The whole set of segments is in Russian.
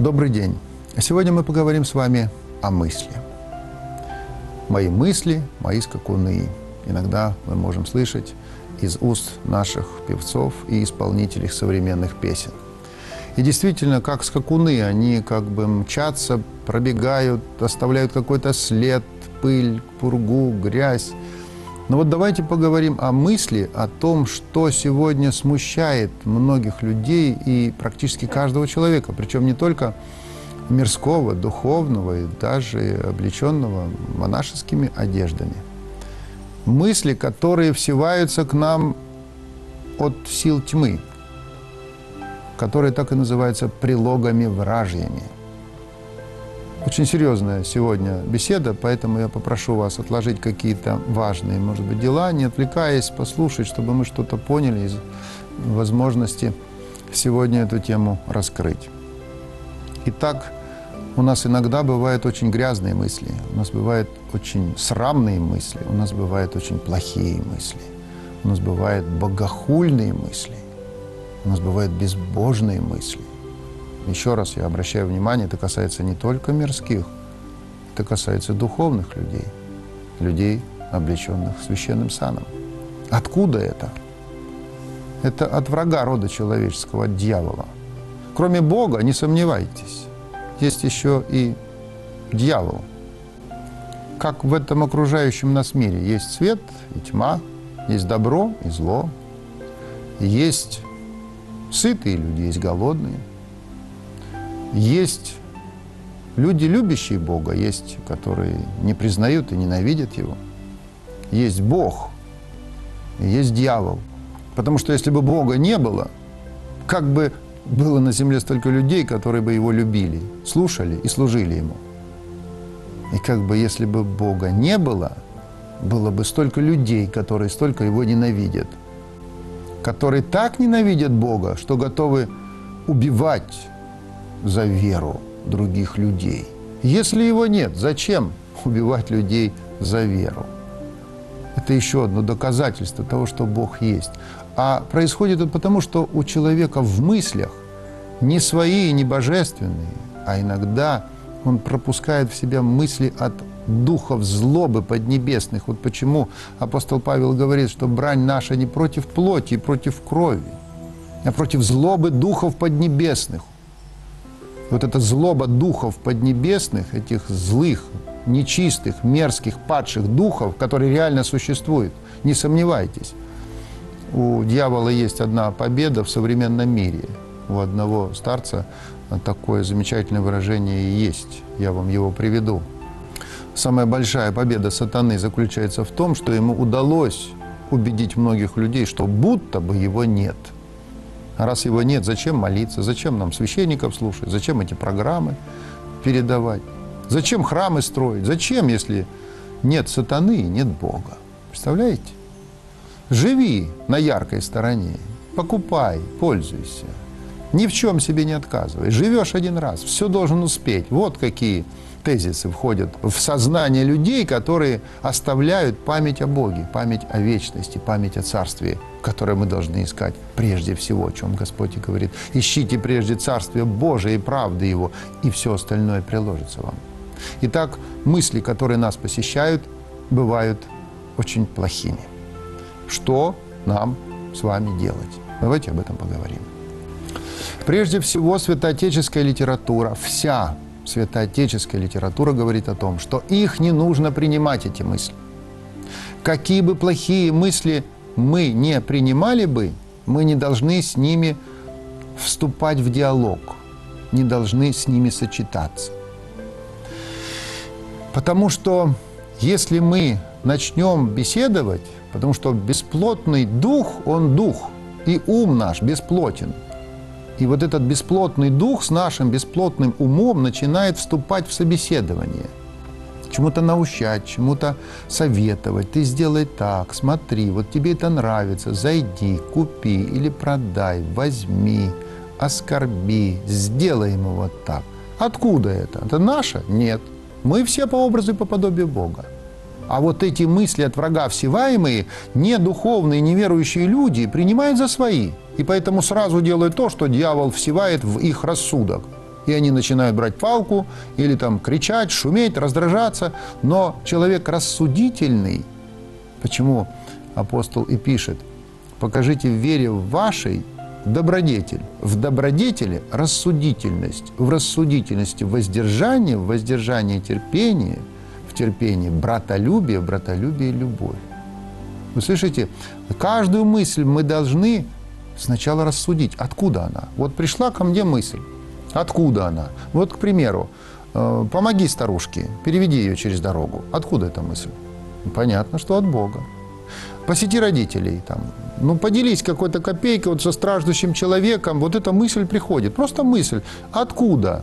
Добрый день! Сегодня мы поговорим с вами о мысли. Мои мысли, мои скакуны. Иногда мы можем слышать из уст наших певцов и исполнителей современных песен. И действительно, как скакуны, они как бы мчатся, пробегают, оставляют какой-то след, пыль, пургу, грязь. Но вот давайте поговорим о мысли, о том, что сегодня смущает многих людей и практически каждого человека, причем не только мирского, духовного и даже облеченного монашескими одеждами. Мысли, которые всеваются к нам от сил тьмы, которые так и называются прилогами-вражьями. Очень серьезная сегодня беседа, поэтому я попрошу вас отложить какие-то важные, может быть, дела, не отвлекаясь, послушать, чтобы мы что-то поняли из возможности сегодня эту тему раскрыть. Итак, у нас иногда бывают очень грязные мысли, у нас бывают очень срамные мысли, у нас бывают очень плохие мысли, у нас бывают богохульные мысли, у нас бывают безбожные мысли. Еще раз я обращаю внимание, это касается не только мирских, это касается духовных людей, людей, облеченных священным саном. Откуда это? Это от врага рода человеческого, от дьявола. Кроме Бога, не сомневайтесь, есть еще и дьявол. Как в этом окружающем нас мире есть свет и тьма, есть добро и зло, есть сытые люди, есть голодные. Есть люди, любящие Бога, есть, которые не признают и ненавидят Его. Есть Бог, есть дьявол. Потому что если бы Бога не было, как бы было на земле столько людей, которые бы Его любили, слушали и служили Ему? И как бы, если бы Бога не было, было бы столько людей, которые столько Его ненавидят, которые так ненавидят Бога, что готовы убивать за веру других людей. Если его нет, зачем убивать людей за веру? Это еще одно доказательство того, что Бог есть. А происходит это потому, что у человека в мыслях не свои, не божественные, а иногда он пропускает в себя мысли от духов злобы поднебесных. Вот почему апостол Павел говорит, что брань наша не против плоти и против крови, а против злобы духов поднебесных. Вот эта злоба духов поднебесных, этих злых, нечистых, мерзких, падших духов, которые реально существуют, не сомневайтесь. У дьявола есть одна победа в современном мире. У одного старца такое замечательное выражение есть. Я вам его приведу. Самая большая победа сатаны заключается в том, что ему удалось убедить многих людей, что будто бы его нет. А раз его нет, зачем молиться, зачем нам священников слушать, зачем эти программы передавать, зачем храмы строить, зачем, если нет сатаны и нет Бога? Представляете? Живи на яркой стороне, покупай, пользуйся, ни в чем себе не отказывай, живешь один раз, все должен успеть. Вот какие тезисы входят в сознание людей, которые оставляют память о Боге, память о вечности, память о Царстве, которое мы должны искать прежде всего, о чем Господь и говорит. Ищите прежде Царствие Божие и правды Его, и все остальное приложится вам. Итак, мысли, которые нас посещают, бывают очень плохими. Что нам с вами делать? Давайте об этом поговорим. Прежде всего, святоотеческая литература, вся святоотеческая литература говорит о том, что их не нужно принимать, эти мысли. Какие бы плохие мысли мы не принимали бы, мы не должны с ними вступать в диалог, не должны с ними сочетаться. Потому что если мы начнем беседовать, потому что бесплотный дух, он дух, и ум наш бесплотен. И вот этот бесплотный дух с нашим бесплотным умом начинает вступать в собеседование, чему-то наущать, чему-то советовать. Ты сделай так, смотри, вот тебе это нравится, зайди, купи или продай, возьми, оскорби, сделай ему вот так. Откуда это? Это наше? Нет. Мы все по образу и по подобию Бога. А вот эти мысли от врага всеваемые, недуховные, неверующие люди принимают за свои. И поэтому сразу делают то, что дьявол всевает в их рассудок. и они начинают брать палку или там кричать, шуметь, раздражаться. Но человек рассудительный, почему апостол и пишет, покажите в вере вашей добродетель, в добродетели рассудительность, в рассудительности воздержание, в воздержании терпение, в терпении братолюбие, в братолюбии любовь. Вы слышите, каждую мысль мы должны сначала рассудить, откуда она. Вот пришла ко мне мысль, откуда она. Вот, к примеру, помоги старушке, переведи ее через дорогу. Откуда эта мысль? Понятно, что от Бога. Посети родителей, там, ну, поделись какой-то копейкой вот со страждущим человеком. Вот эта мысль приходит, просто мысль. Откуда?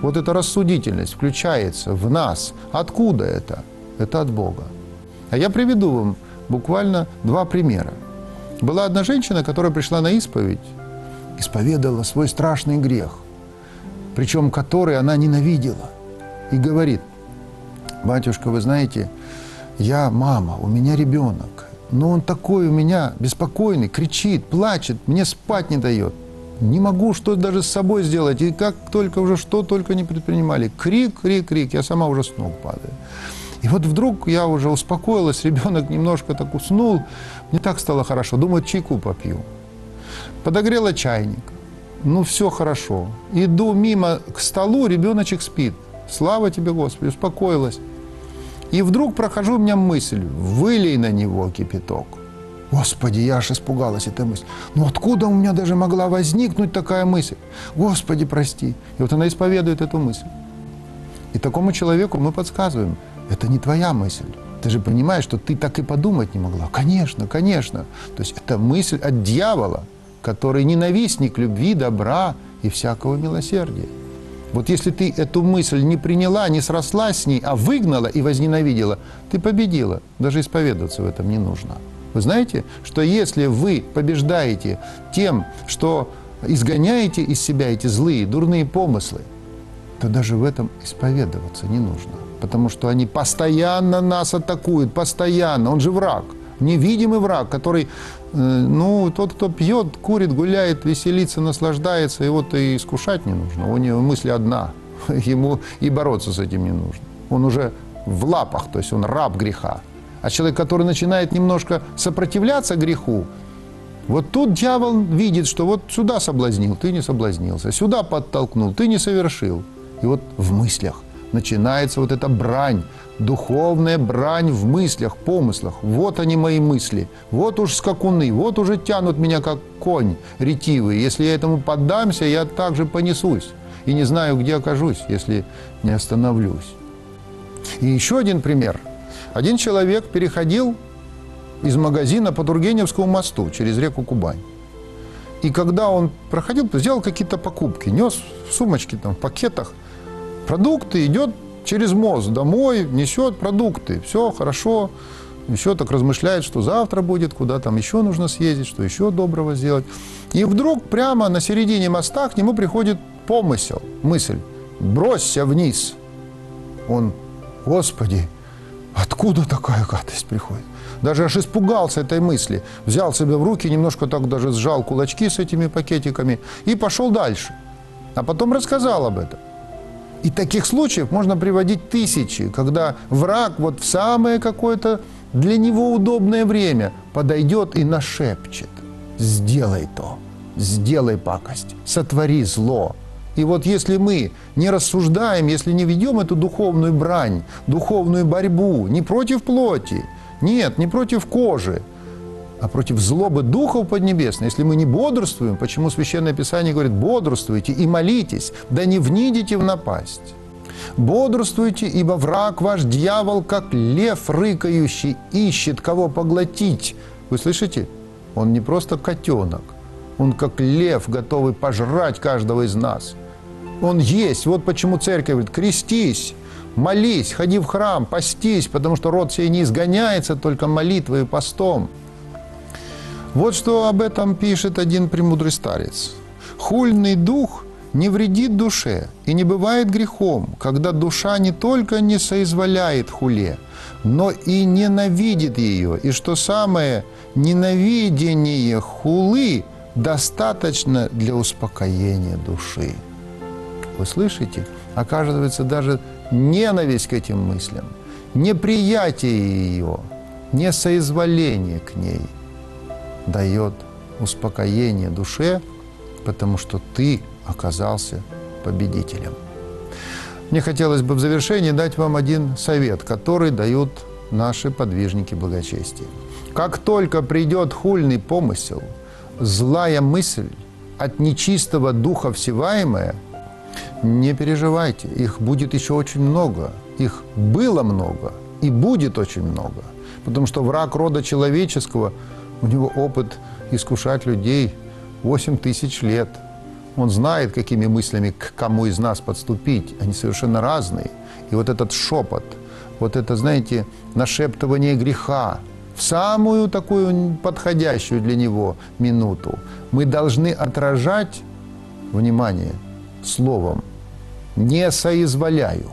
Вот эта рассудительность включается в нас. Откуда это? Это от Бога. А я приведу вам буквально два примера. Была одна женщина, которая пришла на исповедь, исповедала свой страшный грех, причем который она ненавидела, и говорит: «Батюшка, вы знаете, я мама, у меня ребенок, но он такой у меня беспокойный, кричит, плачет, мне спать не дает. Не могу что даже с собой сделать». И как только уже что только не предпринимали. Крик, крик, крик. Я сама уже с ног падаю. И вот вдруг я уже успокоилась, ребенок немножко так уснул, мне так стало хорошо. Думаю, чайку попью. Подогрела чайник. Ну, все хорошо. Иду мимо к столу, ребеночек спит. Слава тебе, Господи, успокоилась. И вдруг прохожу, у меня мысль: вылей на него кипяток. Господи, я аж испугалась этой мысли. Ну откуда у меня даже могла возникнуть такая мысль? Господи, прости. И вот она исповедует эту мысль. И такому человеку мы подсказываем: это не твоя мысль. Ты же понимаешь, что ты так и подумать не могла. Конечно, конечно. То есть это мысль от дьявола, который ненавистник любви, добра и всякого милосердия. Вот если ты эту мысль не приняла, не срослась с ней, а выгнала и возненавидела, ты победила. Даже исповедоваться в этом не нужно. Вы знаете, что если вы побеждаете тем, что изгоняете из себя эти злые, дурные помыслы, то даже в этом исповедоваться не нужно. Потому что они постоянно нас атакуют, постоянно. Он же враг, невидимый враг, который, ну, тот, кто пьет, курит, гуляет, веселится, наслаждается, его-то и искушать не нужно. У него мысль одна, ему и бороться с этим не нужно. Он уже в лапах, то есть он раб греха. А человек, который начинает немножко сопротивляться греху, вот тут дьявол видит, что вот сюда соблазнил, ты не соблазнился, сюда подтолкнул, ты не совершил. И вот в мыслях начинается вот эта брань, духовная брань в мыслях, помыслах. Вот они мои мысли, вот уж скакуны, вот уже тянут меня как конь ретивый. Если я этому поддамся, я также понесусь и не знаю, где окажусь, если не остановлюсь. И еще один пример. Один человек переходил из магазина по Тургеневскому мосту через реку Кубань. И когда он проходил, сделал какие-то покупки, нес в сумочке, там, в пакетах продукты, идет через мост домой, несет продукты. Все хорошо, еще так размышляет, что завтра будет, куда там еще нужно съездить, что еще доброго сделать. И вдруг прямо на середине моста к нему приходит помысел, мысль: бросься вниз. Он: Господи, откуда такая гадость приходит? Даже аж испугался этой мысли. Взял себя в руки, немножко так даже сжал кулачки с этими пакетиками и пошел дальше. А потом рассказал об этом. И таких случаев можно приводить тысячи, когда враг вот в самое какое-то для него удобное время подойдет и нашепчет: сделай то, сделай пакость, сотвори зло. И вот если мы не рассуждаем, если не ведем эту духовную брань, духовную борьбу не против плоти, нет, не против кожи, а против злобы духов поднебесных, если мы не бодрствуем, почему Священное Писание говорит: бодрствуйте и молитесь, да не внидите в напасть. Бодрствуйте, ибо враг ваш, дьявол, как лев рыкающий, ищет, кого поглотить. Вы слышите? Он не просто котенок. Он как лев, готовый пожрать каждого из нас. Он есть. Вот почему церковь говорит: крестись, молись, ходи в храм, постись, потому что род сей не изгоняется только молитвой и постом. Вот что об этом пишет один премудрый старец. Хульный дух не вредит душе и не бывает грехом, когда душа не только не соизволяет хуле, но и ненавидит ее. И что самое, ненавидение хулы достаточно для успокоения души. вы слышите, оказывается даже ненависть к этим мыслям, неприятие ее, несоизволение к ней дает успокоение душе, потому что ты оказался победителем. Мне хотелось бы в завершении дать вам один совет, который дают наши подвижники благочестия. Как только придет хульный помысел, злая мысль, от нечистого духа всеваемая, не переживайте, их будет еще очень много, их было много и будет очень много, потому что враг рода человеческого, у него опыт искушать людей 8000 лет. Он знает, какими мыслями к кому из нас подступить, они совершенно разные. И вот этот шепот, вот это, знаете, нашептывание греха, в самую такую подходящую для него минуту мы должны отражать, внимание, словом «не соизволяю».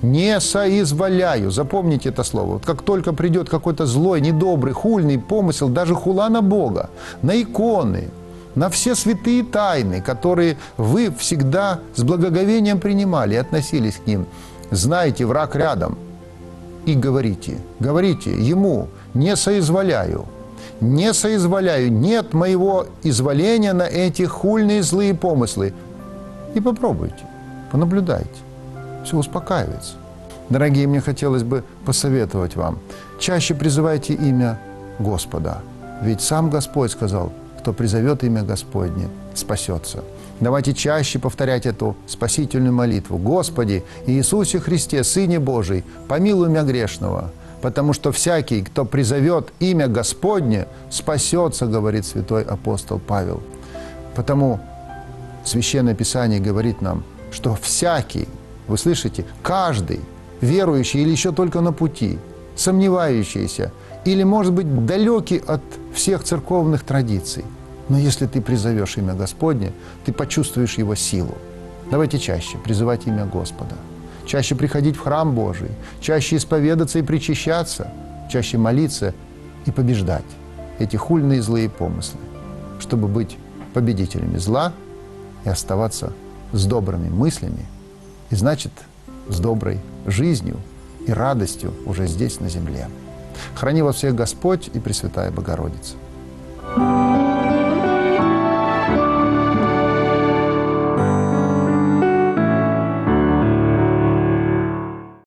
«Не соизволяю». Запомните это слово. Вот как только придет какой-то злой, недобрый, хульный помысел, даже хула на Бога, на иконы, на все святые тайны, которые вы всегда с благоговением принимали и относились к ним, знайте, враг рядом. И говорите, говорите ему, не соизволяю, не соизволяю, нет моего изволения на эти хульные злые помыслы. И попробуйте, понаблюдайте, все успокаивается. Дорогие, мне хотелось бы посоветовать вам, чаще призывайте имя Господа, ведь сам Господь сказал, кто призовет имя Господне, спасется. Давайте чаще повторять эту спасительную молитву. «Господи, Иисусе Христе, Сыне Божий, помилуй меня грешного, потому что всякий, кто призовет имя Господне, спасется», говорит святой апостол Павел. Потому Священное Писание говорит нам, что всякий, вы слышите, каждый, верующий или еще только на пути, сомневающийся, или, может быть, далекий от всех церковных традиций, но если ты призовешь имя Господне, ты почувствуешь Его силу. Давайте чаще призывать имя Господа, чаще приходить в храм Божий, чаще исповедаться и причащаться, чаще молиться и побеждать эти хульные злые помыслы, чтобы быть победителями зла и оставаться с добрыми мыслями, и значит, с доброй жизнью и радостью уже здесь, на земле. Храни вас всех Господь и Пресвятая Богородица.